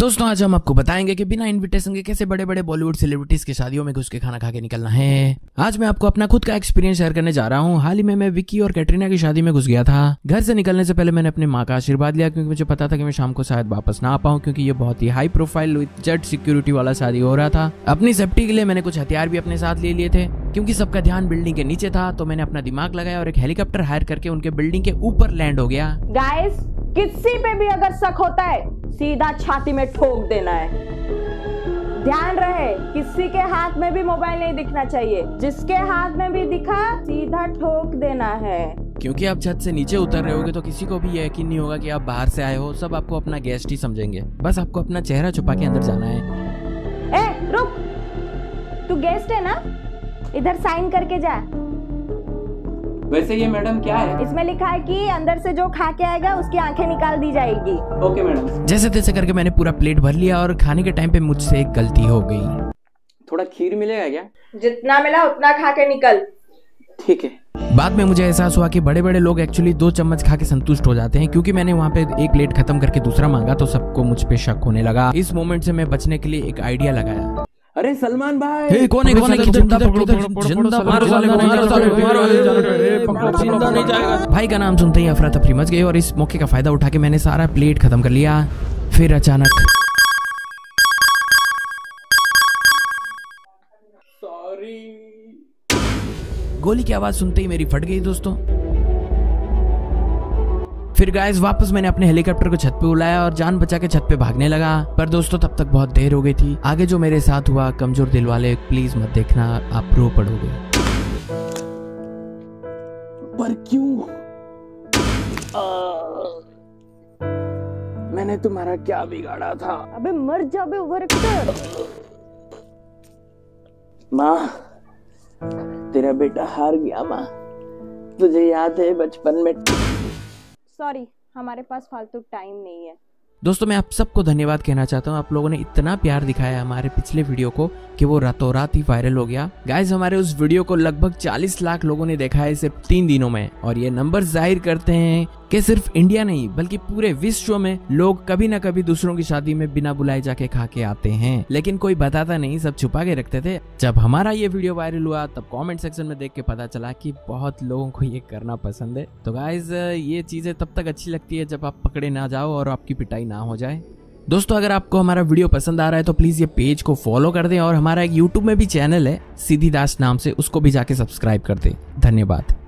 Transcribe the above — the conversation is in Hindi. दोस्तों आज हम आपको बताएंगे कि बिना इनविटेशन के कैसे बड़े बड़े बॉलीवुड सेलिब्रिटीज की शादियों में घुस के खाना खा के निकलना है। आज मैं आपको अपना खुद का एक्सपीरियंस शेयर करने जा रहा हूँ। हाल ही में मैं विकी और कैटरीना की शादी में घुस गया था। घर से निकलने से पहले मैंने अपनी माँ का आशीर्वाद लिया, क्योंकि मुझे पता था कि मैं शाम को शायद वापस ना आ पाऊँ, क्योंकि ये बहुत ही high profile with Z security वाला शादी हो रहा था। अपनी सेफ्टी के लिए मैंने कुछ हथियार भी अपने साथ ले लिए थे, क्योंकि सबका ध्यान बिल्डिंग के नीचे था। तो मैंने अपना दिमाग लगाया और एक हेलीकॉप्टर हायर करके उनके बिल्डिंग के ऊपर लैंड हो गया। गाइस किसी पे भी अगर शक होता है सीधा छाती में ठोक देना है। ध्यान रहे किसी के हाथ में भी मोबाइल नहीं दिखना चाहिए, जिसके हाथ में भी दिखा सीधा ठोक देना है, क्योंकि आप छत से नीचे उतर रहे होगे तो किसी को भी यकीन नहीं होगा कि आप बाहर से आए हो। सब आपको अपना गेस्ट ही समझेंगे। बस आपको अपना चेहरा छुपा के अंदर जाना है। ए, रुक, तू गेस्ट है ना, इधर साइन करके जा। वैसे ये मैडम क्या है? इसमें लिखा है कि अंदर से जो खा के आएगा उसकी आंखें निकाल दी जाएगी। Okay madam. जैसे तैसे करके मैंने पूरा प्लेट भर लिया और खाने के टाइम पे मुझसे एक गलती हो गई। थोड़ा खीर मिलेगा क्या? जितना मिला उतना खा के निकल। ठीक है। बाद में मुझे एहसास हुआ कि बड़े बड़े लोग एक्चुअली 2 चम्मच खा के संतुष्ट हो जाते हैं, क्योंकि मैंने वहाँ पे एक प्लेट खत्म करके दूसरा मांगा तो सबको मुझ पे शक होने लगा। इस मोमेंट से मैं बचने के लिए एक आइडिया लगाया। अरे सलमान भाई कौन है? भाई का नाम सुनते ही अफरा तफरी मच गई और इस मौके का फायदा उठा के मैंने सारा प्लेट खत्म कर लिया। फिर अचानक सॉरी गोली की आवाज सुनते ही मेरी फट गई दोस्तों। फिर गाइस वापस मैंने अपने हेलीकॉप्टर को छत पे उड़ाया और जान बचा के छत पे भागने लगा। पर दोस्तों तब तक बहुत देर हो गई थी। आगे जो मेरे साथ हुआ, कमजोर दिल वाले प्लीज मत देखना, आप रो पड़ोगे। पर क्यों? मैंने तुम्हारा क्या बिगाड़ा था? अबे मर जा बे वर्कर। माँ तेरा बेटा हार गया। माँ तुझे याद है बचपन में? सॉरी हमारे पास फालतू टाइम नहीं है। दोस्तों मैं आप सबको धन्यवाद कहना चाहता हूँ। आप लोगों ने इतना प्यार दिखाया हमारे पिछले वीडियो को कि वो रातों रात ही वायरल हो गया। गाइस हमारे उस वीडियो को लगभग 40 लाख लोगों ने देखा है सिर्फ 3 दिनों में, और ये नंबर जाहिर करते हैं कि सिर्फ इंडिया नहीं बल्कि पूरे विश्व में लोग कभी न कभी दूसरों की शादी में बिना बुलाए जाके खा के आते हैं, लेकिन कोई बताता नहीं, सब छुपा के रखते थे। जब हमारा ये वीडियो वायरल हुआ तब कमेंट सेक्शन में देख के पता चला कि बहुत लोगों को ये करना पसंद है। तो गाइस ये चीजें तब तक अच्छी लगती है जब आप पकड़े ना जाओ और आपकी पिटाई ना हो जाए। दोस्तों अगर आपको हमारा वीडियो पसंद आ रहा है तो प्लीज ये पेज को फॉलो कर दें, और हमारा एक यूट्यूब में भी चैनल है सिद्धी दास नाम से, उसको भी जाके सब्सक्राइब कर दें। धन्यवाद।